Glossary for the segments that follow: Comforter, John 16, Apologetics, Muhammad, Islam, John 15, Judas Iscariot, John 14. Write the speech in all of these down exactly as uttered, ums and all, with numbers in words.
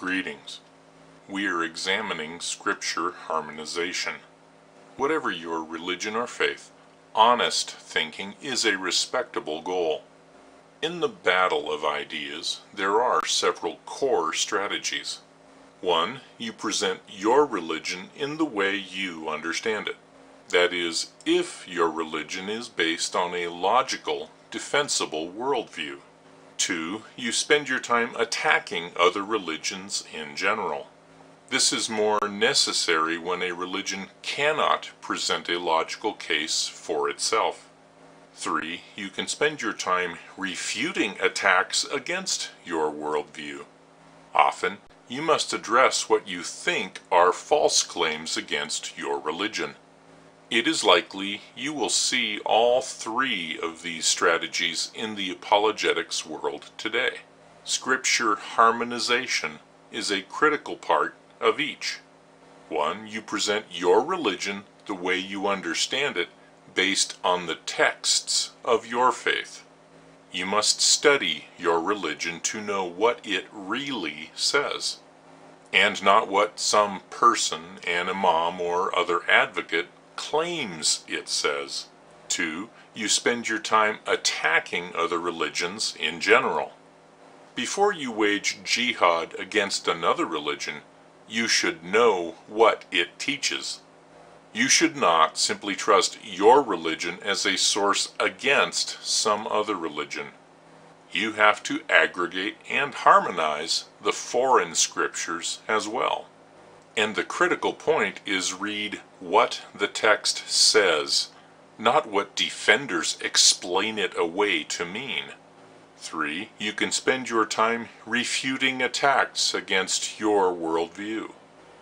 Greetings. We are examining scripture harmonization. Whatever your religion or faith, honest thinking is a respectable goal. In the battle of ideas, there are several core strategies. One, you present your religion in the way you understand it. That is, if your religion is based on a logical, defensible worldview. Two, you spend your time attacking other religions in general. This is more necessary when a religion cannot present a logical case for itself. Three, you can spend your time refuting attacks against your worldview. Often, you must address what you think are false claims against your religion. It is likely you will see all three of these strategies in the apologetics world today. Scripture harmonization is a critical part of each. One, you present your religion the way you understand it based on the texts of your faith. You must study your religion to know what it really says, and not what some person, an imam, or other advocate claims it says. Two, you spend your time attacking other religions in general. Before you wage jihad against another religion, you should know what it teaches. You should not simply trust your religion as a source against some other religion. You have to aggregate and harmonize the foreign scriptures as well. And the critical point is read what the text says, not what defenders explain it away to mean. Three, you can spend your time refuting attacks against your worldview.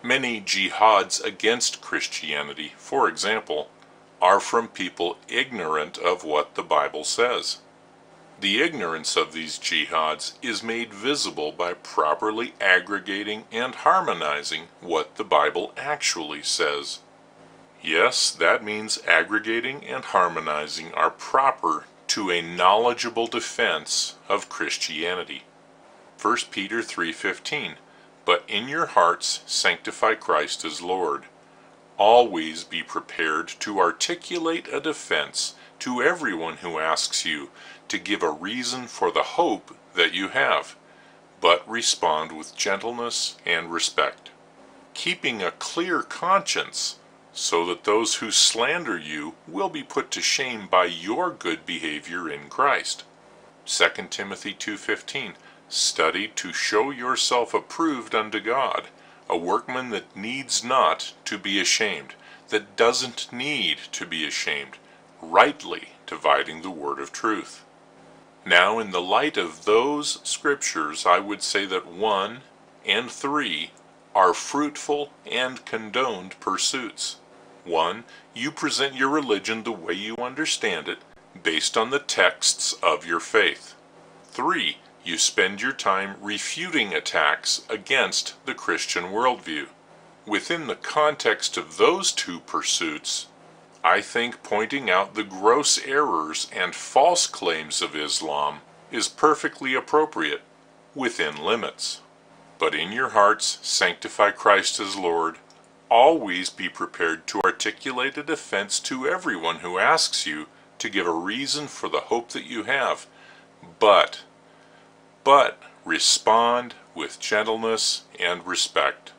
Many jihads against Christianity, for example, are from people ignorant of what the Bible says. The ignorance of these jihads is made visible by properly aggregating and harmonizing what the Bible actually says. Yes, that means aggregating and harmonizing are proper to a knowledgeable defense of Christianity. First Peter three fifteen, but in your hearts sanctify Christ as Lord. Always be prepared to articulate a defense to everyone who asks you to give a reason for the hope that you have, but respond with gentleness and respect, keeping a clear conscience so that those who slander you will be put to shame by your good behavior in Christ. Second Timothy two fifteen, study to show yourself approved unto God, a workman that needs not to be ashamed, that doesn't need to be ashamed, rightly dividing the word of truth. Now, in the light of those scriptures, I would say that one and three are fruitful and condoned pursuits. One, you present your religion the way you understand it, based on the texts of your faith. Three, you spend your time refuting attacks against the Christian worldview. Within the context of those two pursuits, I think pointing out the gross errors and false claims of Islam is perfectly appropriate within limits. But in your hearts, sanctify Christ as Lord. Always be prepared to articulate a defense to everyone who asks you to give a reason for the hope that you have, but, but respond with gentleness and respect.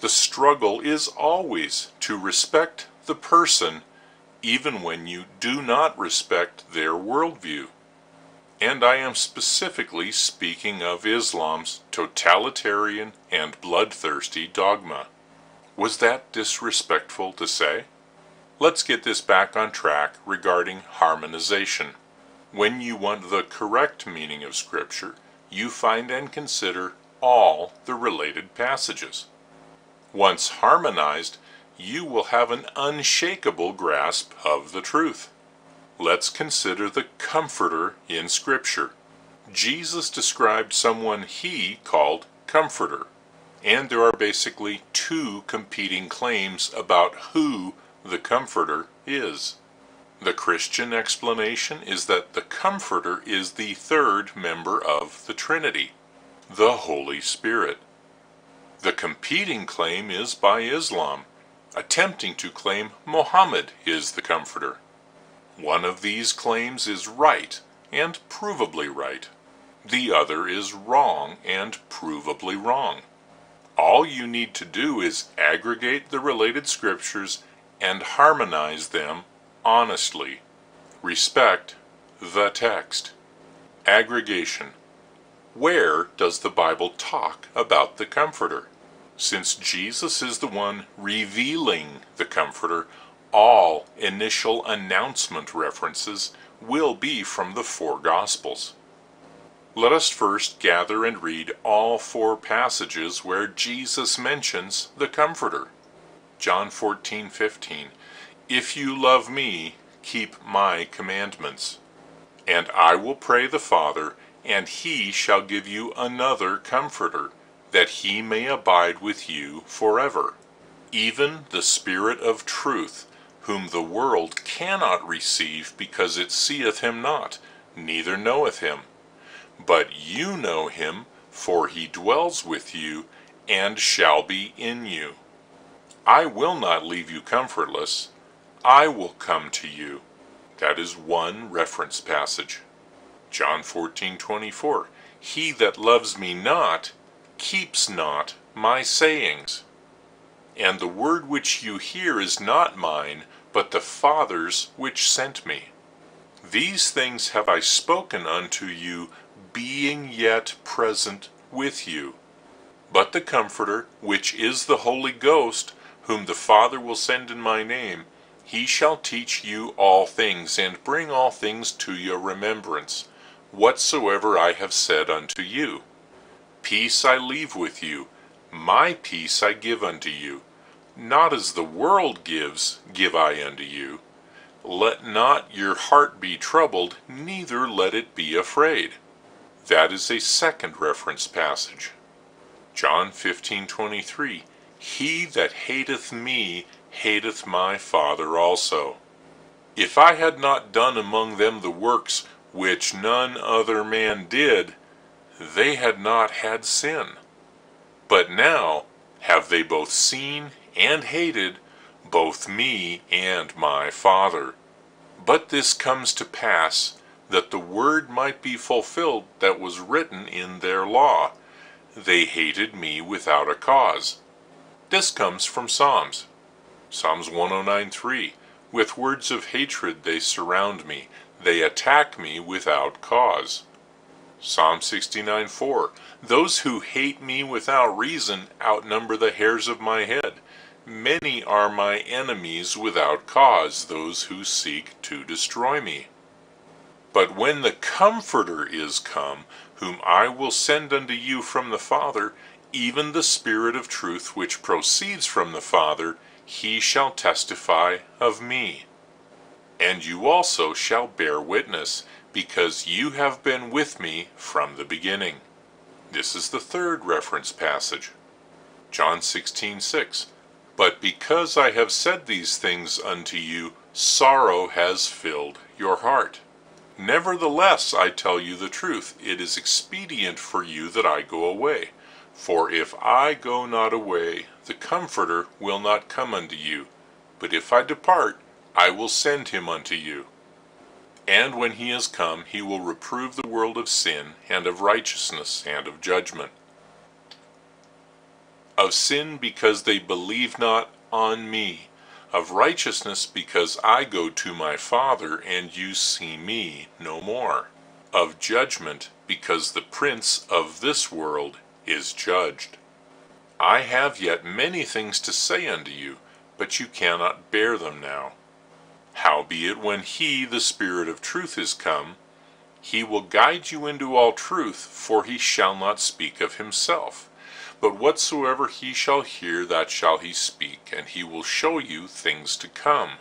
The struggle is always to respect the person even when you do not respect their worldview. And I am specifically speaking of Islam's totalitarian and bloodthirsty dogma. Was that disrespectful to say? Let's get this back on track regarding harmonization. When you want the correct meaning of Scripture, you find and consider all the related passages. Once harmonized, you will have an unshakable grasp of the truth. Let's consider the Comforter in Scripture. Jesus described someone he called Comforter, and there are basically two competing claims about who the Comforter is. The Christian explanation is that the Comforter is the third member of the Trinity, the Holy Spirit. The competing claim is by Islam, attempting to claim Muhammad is the Comforter. One of these claims is right, and provably right. The other is wrong, and provably wrong. All you need to do is aggregate the related scriptures and harmonize them honestly. Respect the text. Aggregation. Where does the Bible talk about the Comforter? Since Jesus is the one revealing the Comforter, all initial announcement references will be from the four Gospels. Let us first gather and read all four passages where Jesus mentions the Comforter. John fourteen fifteen, "If you love me, keep my commandments. And I will pray the Father, and he shall give you another Comforter, that he may abide with you forever, even the Spirit of truth, whom the world cannot receive, because it seeth him not, neither knoweth him. But you know him, for he dwelleth with you, and shall be in you. I will not leave you comfortless, I will come to you." That is one reference passage. John fourteen twenty-four, "He that loves me not, keeps not my sayings. And the word which you hear is not mine, but the Father's which sent me. These things have I spoken unto you, being yet present with you. But the Comforter, which is the Holy Ghost, whom the Father will send in my name, he shall teach you all things, and bring all things to your remembrance, whatsoever I have said unto you. Peace I leave with you, my peace I give unto you. Not as the world gives, give I unto you. Let not your heart be troubled, neither let it be afraid." That is a second reference passage. John fifteen twenty-three, "He that hateth me, hateth my Father also. If I had not done among them the works which none other man did, they had not had sin. But now have they both seen and hated both me and my Father. But this comes to pass, that the word might be fulfilled that was written in their law, they hated me without a cause." This comes from Psalms. Psalms one oh nine three, "With words of hatred they surround me, they attack me without cause." Psalm sixty-nine four, "Those who hate me without reason outnumber the hairs of my head. Many are my enemies without cause, those who seek to destroy me. But when the Comforter is come, whom I will send unto you from the Father, even the Spirit of truth which proceeds from the Father, he shall testify of me. And you also shall bear witness, because you have been with me from the beginning." This is the third reference passage. John sixteen six, "But because I have said these things unto you, sorrow has filled your heart. Nevertheless, I tell you the truth, it is expedient for you that I go away. For if I go not away, the Comforter will not come unto you. But if I depart, I will send him unto you. And when he is come, he will reprove the world of sin, and of righteousness, and of judgment. Of sin, because they believe not on me. Of righteousness, because I go to my Father, and you see me no more. Of judgment, because the prince of this world is judged. I have yet many things to say unto you, but you cannot bear them now. Howbeit, when he, the Spirit of truth, is come, he will guide you into all truth, for he shall not speak of himself. But whatsoever he shall hear, that shall he speak, and he will show you things to come.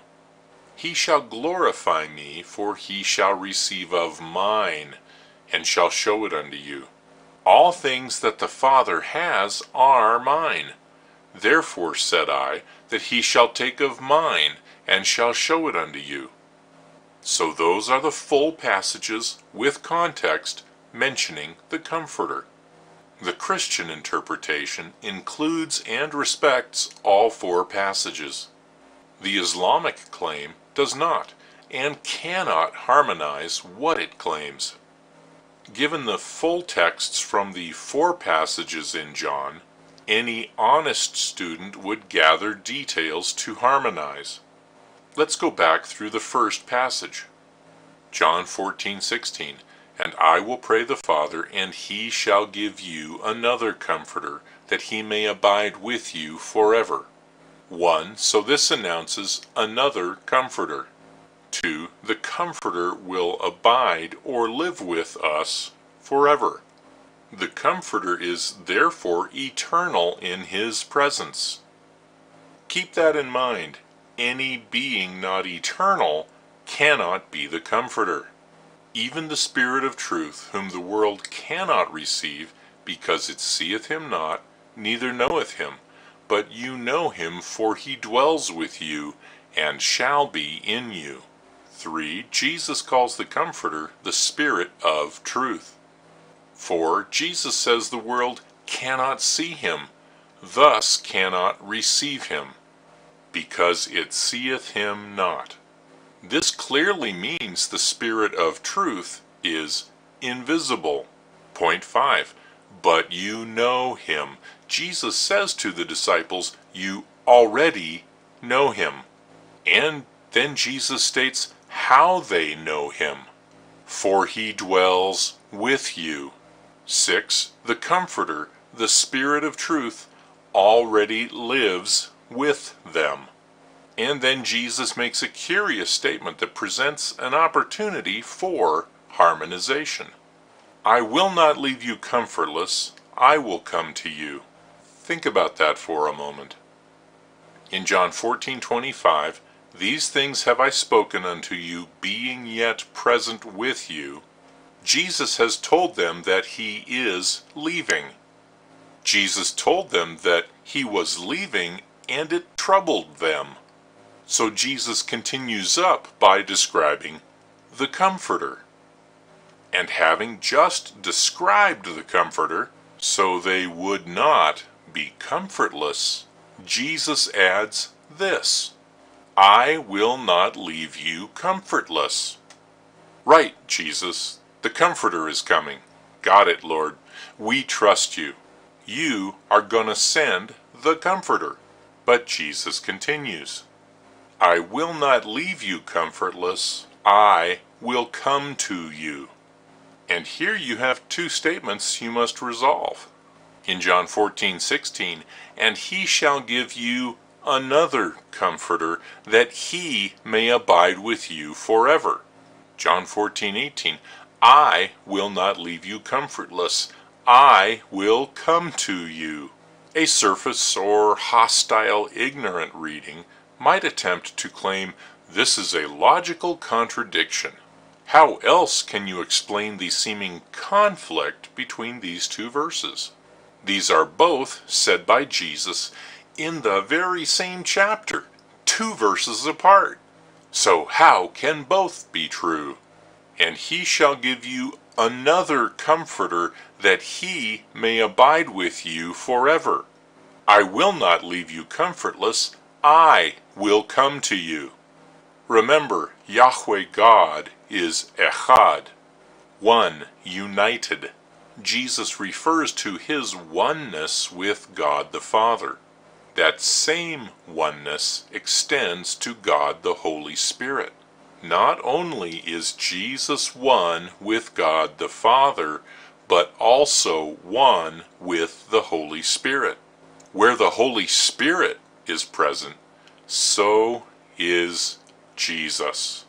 He shall glorify me, for he shall receive of mine, and shall show it unto you. All things that the Father has are mine. Therefore said I, that he shall take of mine, and shall show it unto you." So those are the full passages, with context, mentioning the Comforter. The Christian interpretation includes and respects all four passages. The Islamic claim does not and cannot harmonize what it claims. Given the full texts from the four passages in John, any honest student would gather details to harmonize. Let's go back through the first passage. John fourteen sixteen, "And I will pray the Father, and he shall give you another Comforter, that he may abide with you forever." One, so this announces another Comforter. Two, the Comforter will abide or live with us forever. The Comforter is therefore eternal in his presence. Keep that in mind. Any being not eternal cannot be the Comforter. Even the Spirit of truth, whom the world cannot receive, because it seeth him not, neither knoweth him. But you know him, for he dwells with you, and shall be in you. Three, Jesus calls the Comforter the Spirit of truth. Four, Jesus says the world cannot see him, thus cannot receive him, because it seeth him not. This clearly means the Spirit of truth is invisible. Point five, but you know him. Jesus says to the disciples, you already know him. And then Jesus states how they know him. For he dwells with you. Six, the Comforter, the Spirit of truth, already lives with them. And then Jesus makes a curious statement that presents an opportunity for harmonization. "I will not leave you comfortless, I will come to you." Think about that for a moment. In John fourteen twenty-five, "These things have I spoken unto you, being yet present with you." Jesus has told them that he is leaving. Jesus told them that he was leaving, and it troubled them. So Jesus continues up by describing the Comforter. And having just described the Comforter, so they would not be comfortless, Jesus adds this, "I will not leave you comfortless." Right, Jesus, the Comforter is coming. Got it, Lord. We trust you. You are going to send the Comforter. But Jesus continues, "I will not leave you comfortless, I will come to you." And here you have two statements you must resolve. In John fourteen sixteen, "And he shall give you another Comforter, that he may abide with you forever." John fourteen eighteen, "I will not leave you comfortless, I will come to you." A surface or hostile, ignorant reading might attempt to claim this is a logical contradiction. How else can you explain the seeming conflict between these two verses? These are both said by Jesus in the very same chapter, two verses apart. So how can both be true? "And he shall give you another Comforter, that he may abide with you forever. I will not leave you comfortless, I will come to you." Remember, Yahweh God is Echad, one, united. Jesus refers to his oneness with God the Father. That same oneness extends to God the Holy Spirit. Not only is Jesus one with God the Father, but also one with the Holy Spirit. Where the Holy Spirit is present, so is Jesus.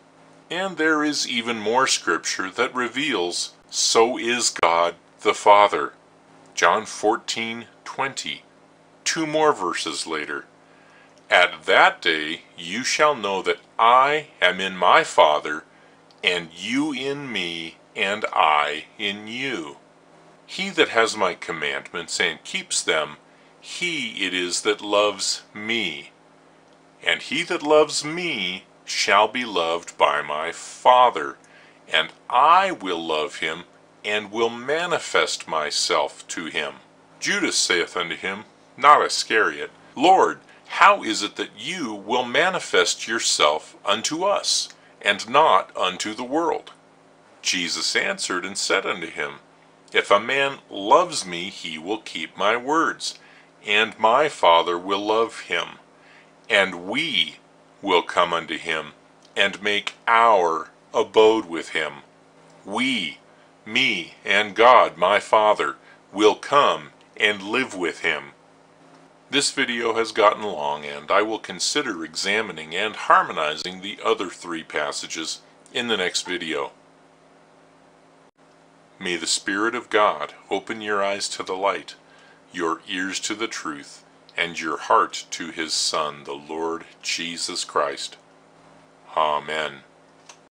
And there is even more scripture that reveals, so is God the Father. John fourteen twenty, two more verses later. "At that day you shall know that I am in my Father, and you in me, and I in you. He that has my commandments and keeps them, he it is that loves me. And he that loves me shall be loved by my Father, and I will love him, and will manifest myself to him. Judas saith unto him, not Iscariot, Lord, how is it that you will manifest yourself unto us, and not unto the world? Jesus answered and said unto him, If a man loves me, he will keep my words, and my Father will love him, and we will come unto him, and make our abode with him. We, me, and God, my Father, will come and live with him. This video has gotten long, and I will consider examining and harmonizing the other three passages in the next video. May the Spirit of God open your eyes to the light, your ears to the truth, and your heart to His Son, the Lord Jesus Christ. Amen.